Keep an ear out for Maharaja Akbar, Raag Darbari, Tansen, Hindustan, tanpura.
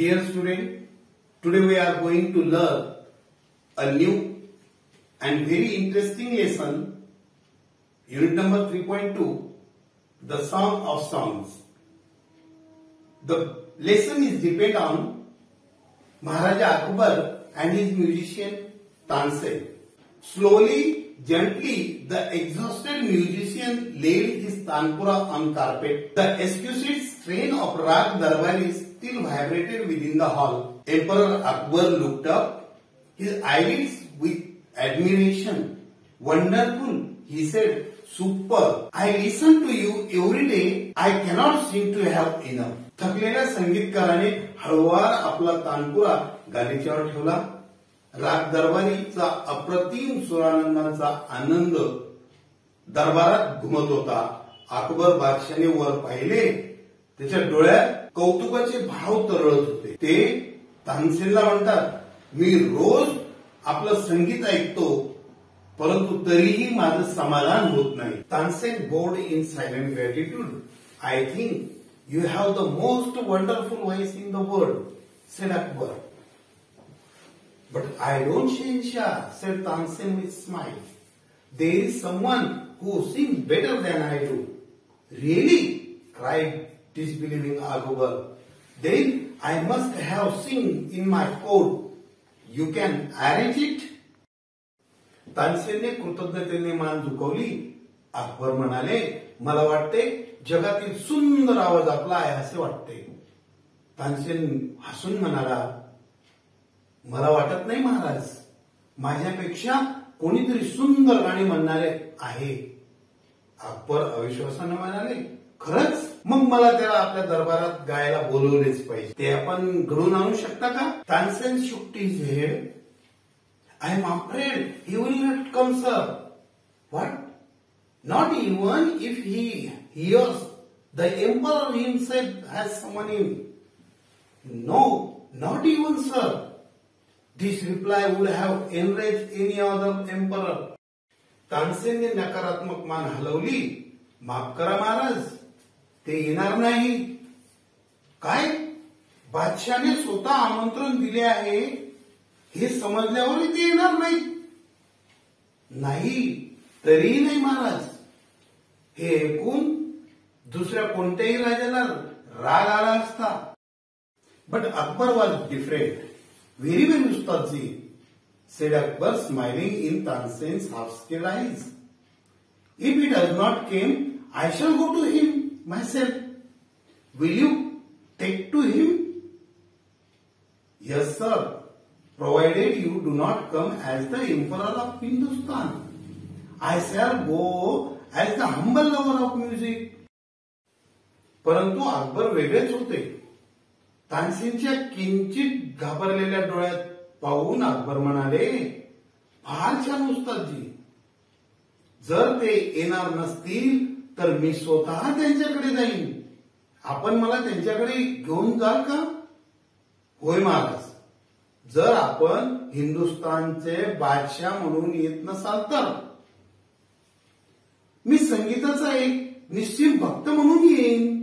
Dear student, today we are going to learn a new and very interesting lesson, unit number 3.2, the Song of Songs. The lesson is depend on Maharaja Akbar and his musician Tansen. Slowly, gently, the exhausted musician laid his tanpura on carpet. The exquisite strain of Raag Darbari still vibrated within the hall. Emperor Akbar looked up, his eyelids with admiration. Wonderful, he said. Super. I listen to you every day. I cannot seem to have enough. थकलेल्या संगीतकाराने हळूवार आपला तानपुरा गालीच्यावर ठेवला. राग दरबारीचा अप्रतिम सुरानंदांचा आनंद दरबारात घुमत होता. अकबर बादशाहने वर पाहिले, त्याच्या डोळ्यात कौतुकाचे भाव तरळत होते. ते तानसेनला म्हणतात, मी रोज आपलं संगीत ऐकतो परंतु तरीही माझं समाधान होत नाही. Tansen bowed in silent gratitude. I think you have the most wonderful voice in the world, said Akbar. But I don't Shensha, said Tansen with smile. There is someone who sings better than I do. Really? Cried disbelieving Akbar. Then I must have sing in my court. You can arrange it. Tansen ne कृतज्ञतेने मान झुकवली. Akbar म्हणाले, मला वाटते जगातील सुंदर आवाज आपला आहे असे वाटते. तानसेन हसून म्हणाला, मला वाटत नाही महाराज, माझ्यापेक्षा कोणीतरी सुंदर गाणी म्हणणारे आहे. अकबर अविश्वासाने म्हणाले, खरंच? मग मला त्याला आपल्या दरबारात गायला बोलवलेच पाहिजे. ते आपण घडून आणू शकता का? Tansen shook his head. I am afraid he will not come, sir. What? Not even if he hears the emperor himself has summoned him. No, not even, sir. This reply would have enraged any other emperor. Tansen ने नकारात्मक मान हलवली. माफ करा महाराज, ते येणार नाही. काय? बादशाहने स्वतः आमंत्रण दिले आहे हे समजल्यावर ते येणार नाही. नाही तरी नाही महाराज. हे ऐकून दुसऱ्या कोणत्याही राजाला राग आला असता. But Akbar was different. Very well उस्तादजी, said Akbar smiling in Tansen's half scale eyes. If he does not came I shall go to him myself. Will you take to him? Yes sir, provided you do not come as the emperor of Hindustan. I shall go as the humble lover of music. परंतु अकबर वेगळेच होते. तानसेनच्या किंचित घाबरलेल्या डोळ्यात पाहून अकबर म्हणाले, फार छान उस्तादजी, जर ते येणार नसतील तर मी स्वतः त्यांच्याकडे जाईन. आपण मला त्यांच्याकडे घेऊन जाल का? होय महाराज, जर आपण हिंदुस्तानचे बादशाह म्हणून येत नसाल तर मी संगीताचा एक निश्चित भक्त म्हणून येईन.